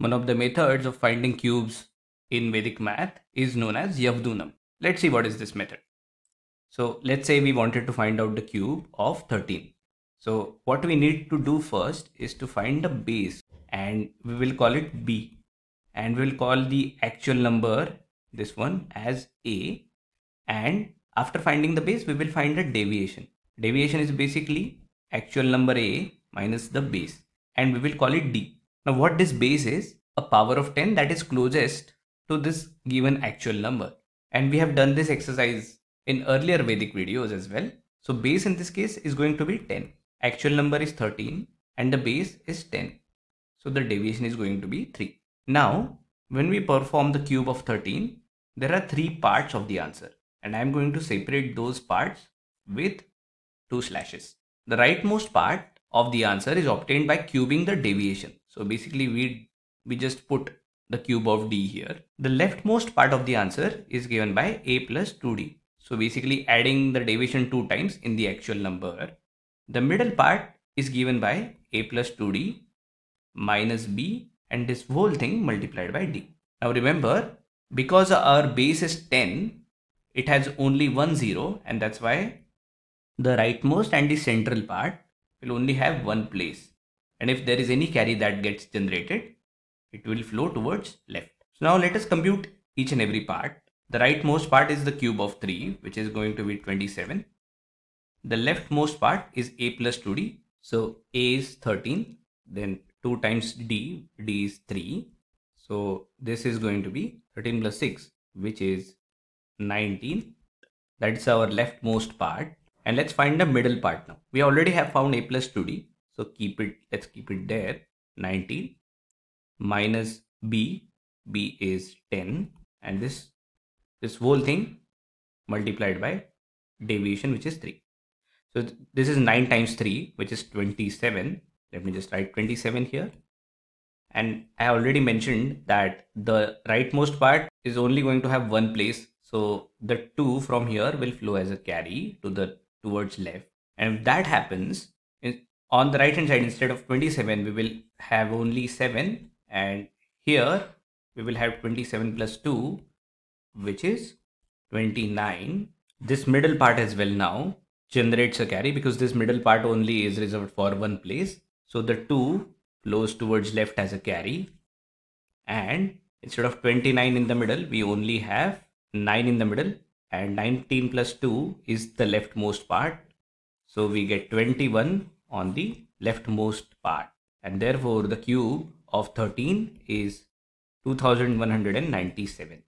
One of the methods of finding cubes in Vedic math is known as Yavdunam. Let's see what is this method. So let's say we wanted to find out the cube of 13. So what we need to do first is to find the base, and we will call it B, and we'll call the actual number, this one, as A. And after finding the base, we will find a deviation. Deviation is basically actual number A minus the base, and we will call it D. Now what this base is, a power of 10 that is closest to this given actual number. And we have done this exercise in earlier Vedic videos as well. So base in this case is going to be 10. Actual number is 13 and the base is 10. So the deviation is going to be 3. Now, when we perform the cube of 13, there are three parts of the answer, and I'm going to separate those parts with two slashes. The rightmost part of the answer is obtained by cubing the deviation. So basically we just put the cube of D here. The leftmost part of the answer is given by A plus 2D. So basically adding the deviation 2 times in the actual number. The middle part is given by A plus 2D minus B, and this whole thing multiplied by D. Now remember, because our base is 10, it has only 1 0, and that's why the rightmost and the central part will only have one place. And if there is any carry that gets generated, it will flow towards left. So now let us compute each and every part. The rightmost part is the cube of 3, which is going to be 27. The leftmost part is A plus 2D. So A is 13, then 2 times D, D is 3. So this is going to be 13 plus 6, which is 19. That's our leftmost part. And let's find the middle part now. We already have found A plus 2D. So let's keep it there, 19. Minus B, B is 10. And this whole thing multiplied by deviation, which is 3. So this is 9 times 3, which is 27. Let me just write 27 here. And I already mentioned that the rightmost part is only going to have one place. So the 2 from here will flow as a carry to the towards left. And if that happens, on the right hand side, instead of 27, we will have only 7. And here we will have 27 plus 2. Which is 29. This middle part as well now generates a carry, because this middle part only is reserved for one place. So the 2 flows towards left as a carry, and instead of 29 in the middle, we only have 9 in the middle, and 19 plus 2 is the leftmost part. So we get 21 on the leftmost part, and therefore the cube of 13 is 2197.